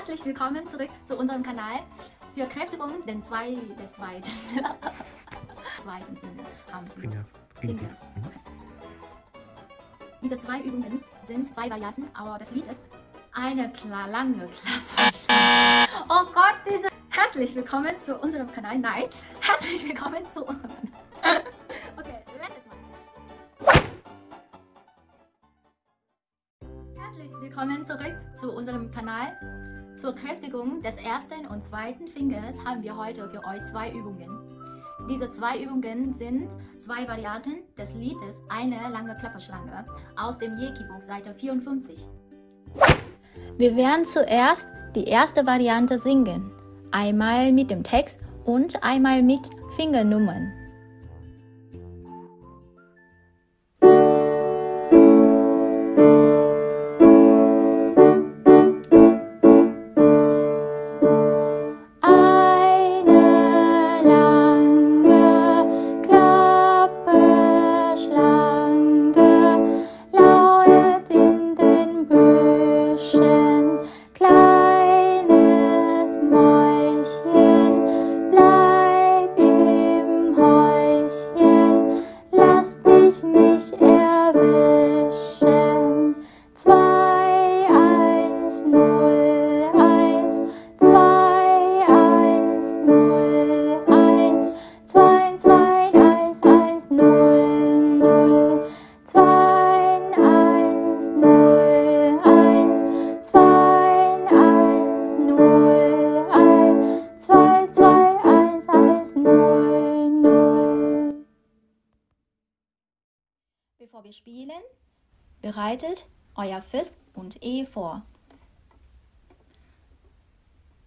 herzlich willkommen zurück zu unserem Kanal für Kräftigung den zweiten Fingers. Diese zwei Übungen sind zwei Varianten, aber das Lied ist eine lange Klapperschlange. Oh Gott, diese... Herzlich willkommen zu unserem Kanal. Nein, herzlich willkommen zu unserem Kanal. Okay, letztes Mal. Herzlich willkommen zurück zu unserem Kanal. Zur Kräftigung des ersten und zweiten Fingers haben wir heute für euch zwei Übungen. Diese zwei Übungen sind zwei Varianten des Liedes Eine lange Klapperschlange aus dem Jeki-Buch, Seite 54. Wir werden zuerst die erste Variante singen, einmal mit dem Text und einmal mit Fingernummern. Bevor wir spielen, bereitet euer Fist und E vor.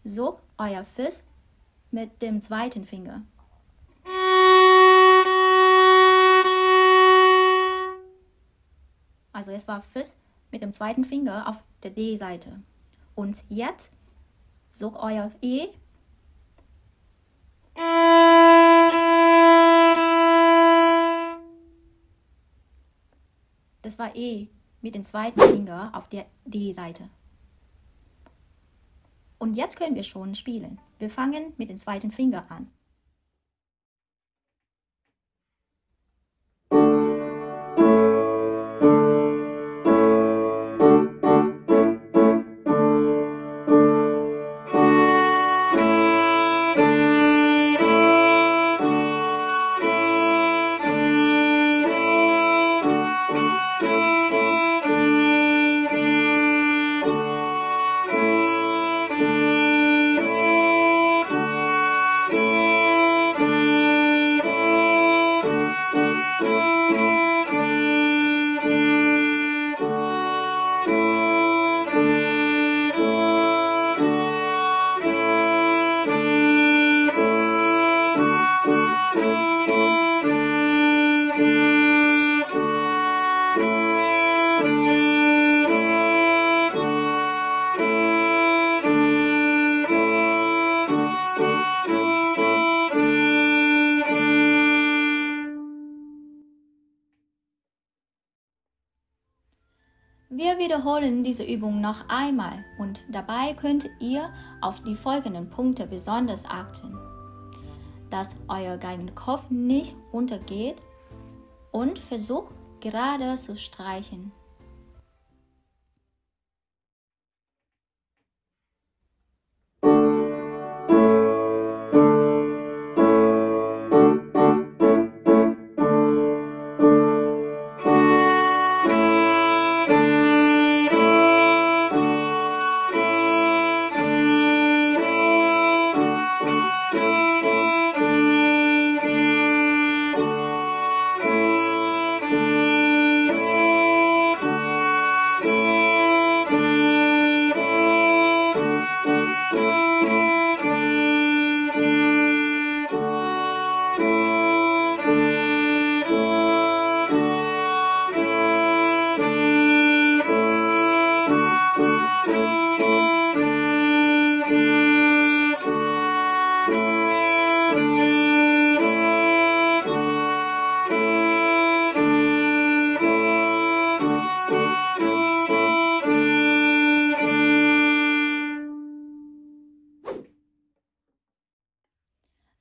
Sog euer Fist mit dem zweiten Finger. Also es war Fist mit dem zweiten Finger auf der D-Seite. Und jetzt sog euer E. Das war E mit dem zweiten Finger auf der D-Seite. Und jetzt können wir schon spielen. Wir fangen mit dem zweiten Finger an. Wir wiederholen diese Übung noch einmal und dabei könnt ihr auf die folgenden Punkte besonders achten: dass euer Geigenkopf nicht runtergeht und versucht gerade zu streichen.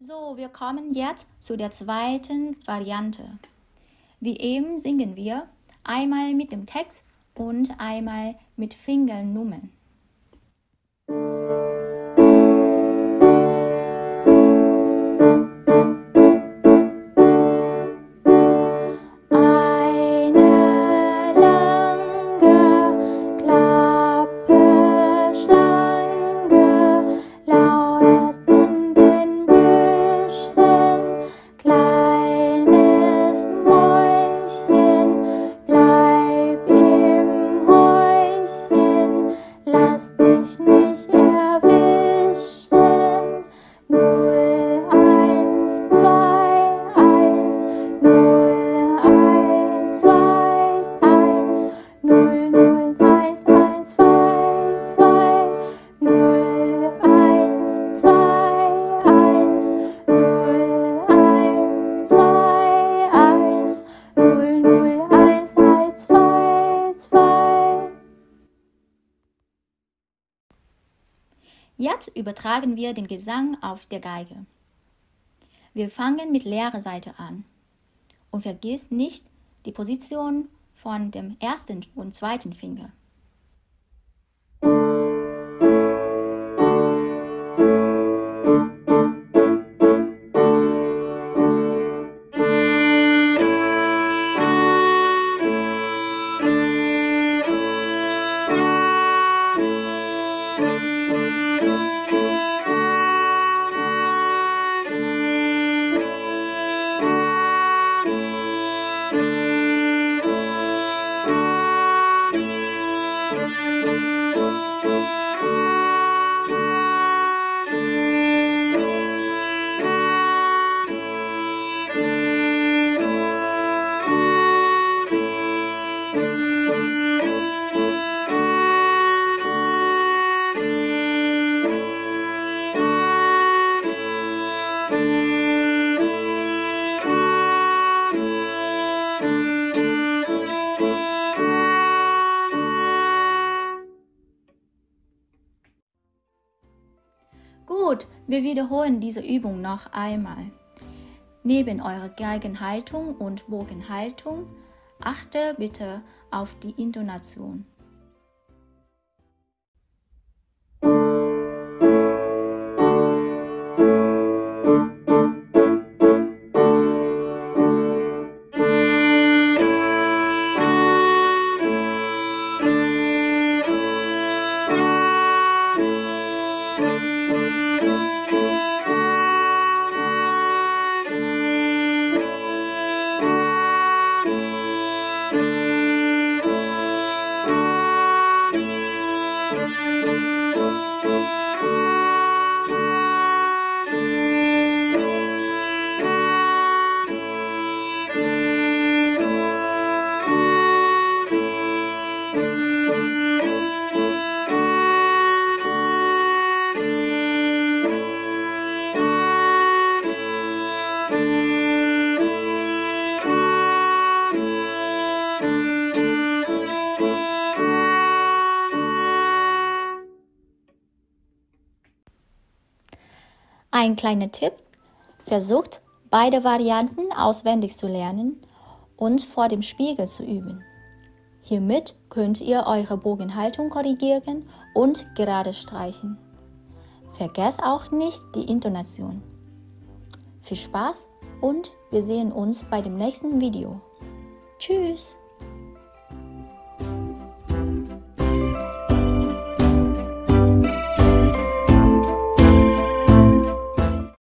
So, wir kommen jetzt zu der zweiten Variante. Wie eben singen wir einmal mit dem Text und einmal mit Fingernummern. Jetzt übertragen wir den Gesang auf der Geige. Wir fangen mit leerer Seite an. Und vergiss nicht die Position von dem ersten und zweiten Finger. Gut, wir wiederholen diese Übung noch einmal. Neben eurer Geigenhaltung und Bogenhaltung achte bitte auf die Intonation. Ein kleiner Tipp, versucht beide Varianten auswendig zu lernen und vor dem Spiegel zu üben. Hiermit könnt ihr eure Bogenhaltung korrigieren und gerade streichen. Vergesst auch nicht die Intonation. Viel Spaß und wir sehen uns bei dem nächsten Video. Tschüss!